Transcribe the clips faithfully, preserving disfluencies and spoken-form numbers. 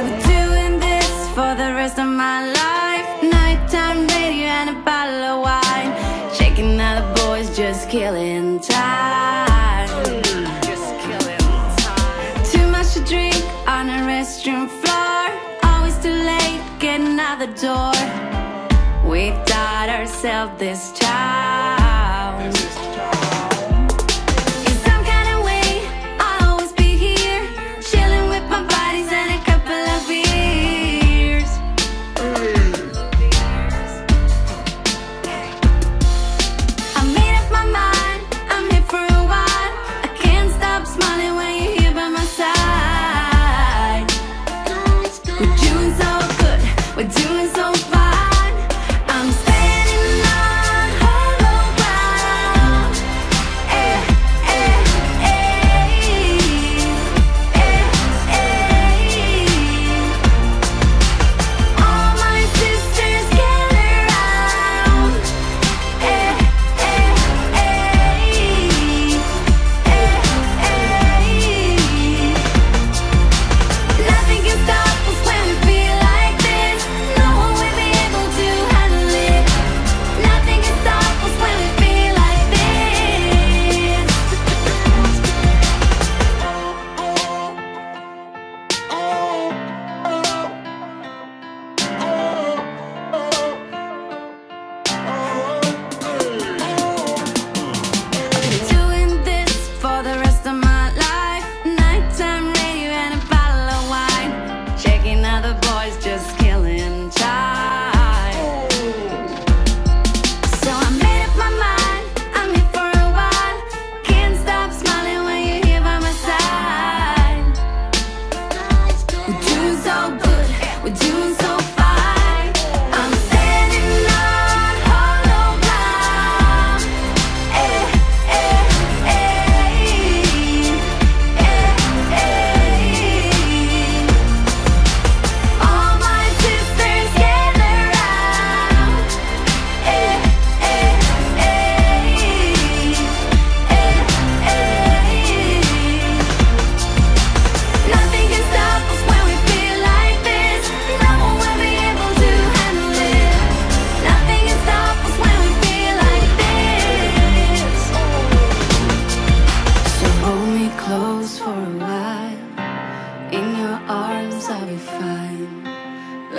I've been doing this for the rest of my life. Nighttime radio and a bottle of wine, checking out the boys, just killing time. Just killing time. Too much to drink on a restroom floor, always too late getting out the door. We taught ourselves this town.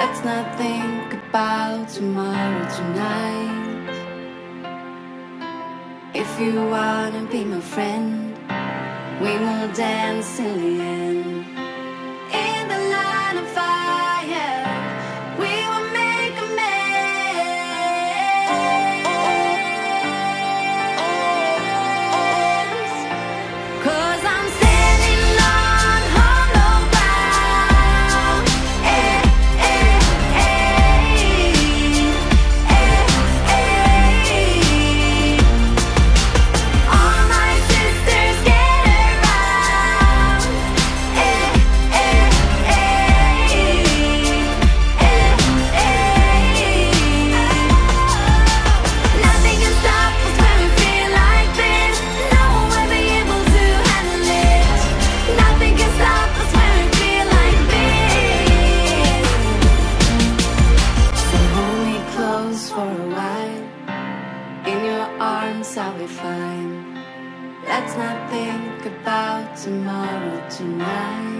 Let's not think about tomorrow tonight. If you wanna be my friend, we will dance till the end. In the line of fire, we will make amends. Cause I'm standing. I'll be fine. Let's not think about tomorrow tonight.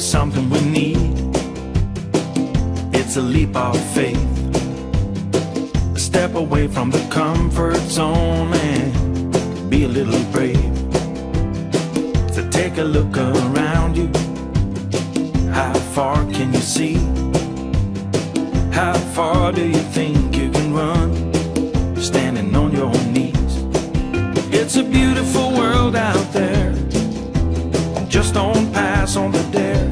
is something we need. It's a leap of faith, a step away from the comfort zone and be a little brave. So take a look around you. How far can you see? How far do you think you can run? Standing on your knees. It's a beautiful world out there. Just don't pass on the dare.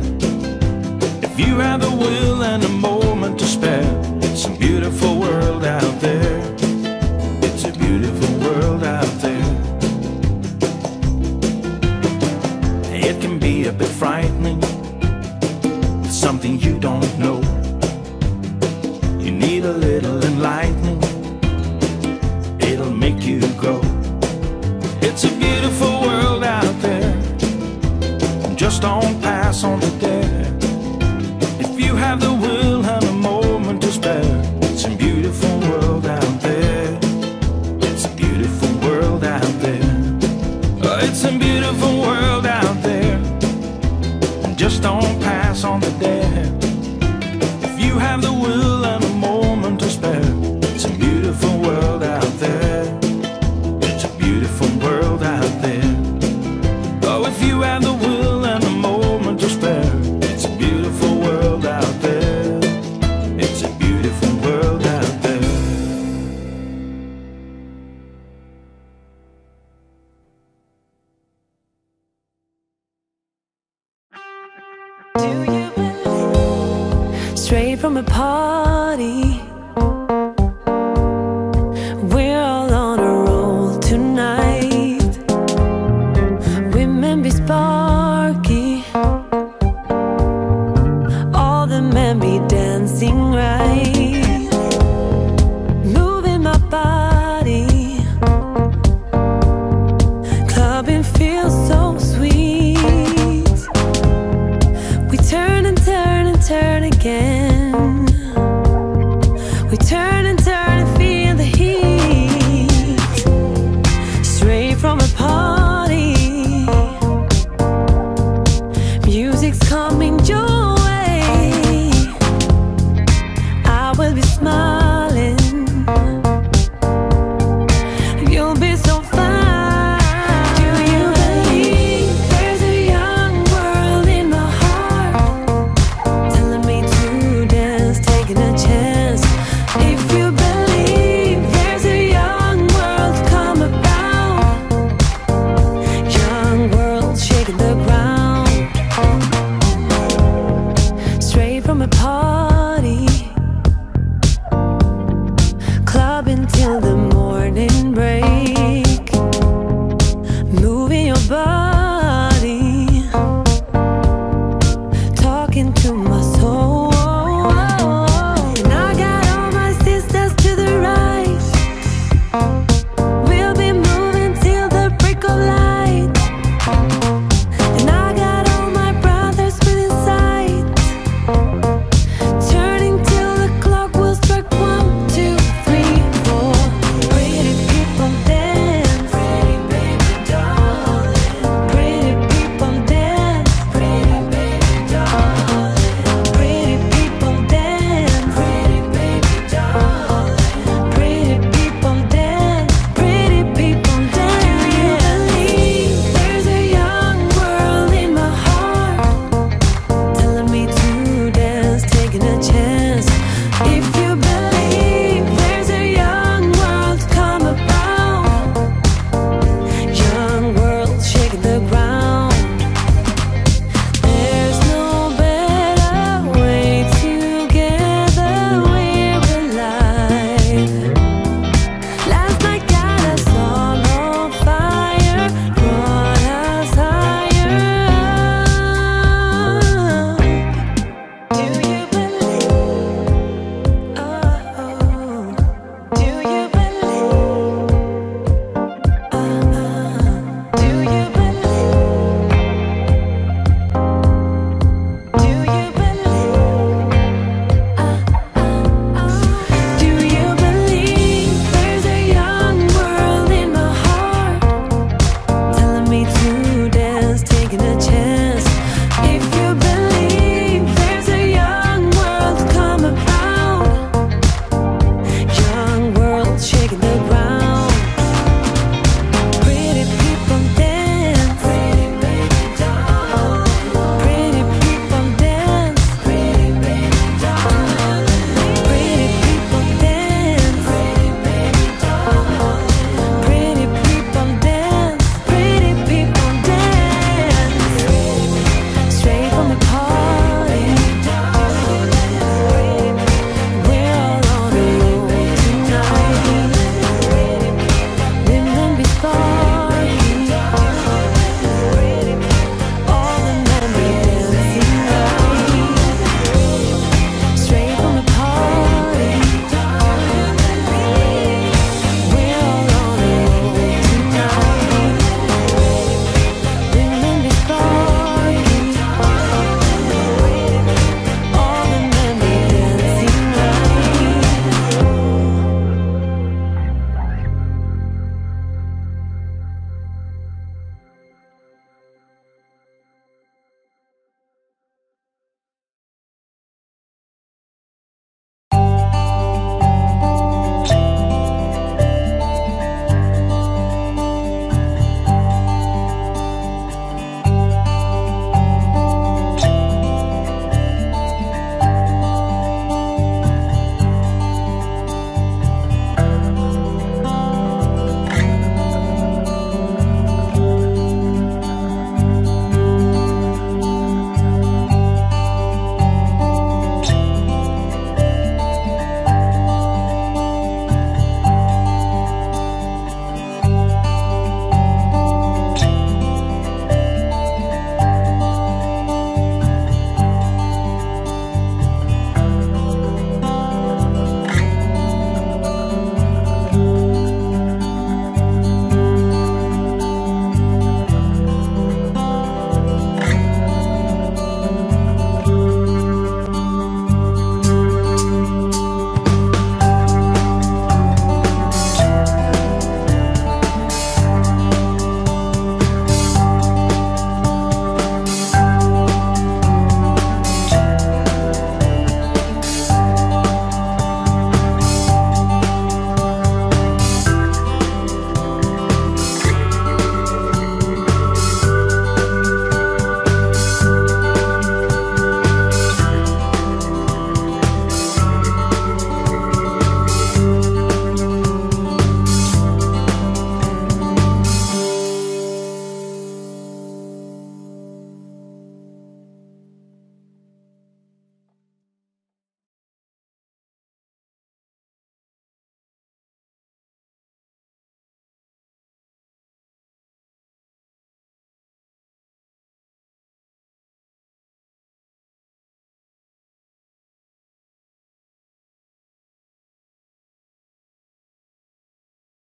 If you have the will and a moment to spare, it's a beautiful world out there. It's a beautiful world out there. It can be a bit frightening. It's something you don't know. You need a little enlightening. It'll make you grow. It's a beautiful world out there. Just don't pass on the dare. If you have the will and a moment to spare, it's a beautiful world out there. It's a beautiful world out there. It's a beautiful world out there. Just don't pass on the dare. If you have the will and a moment to spare, it's a beautiful world out there. It's a beautiful world out there. Oh, if you have the will. Straight from a party,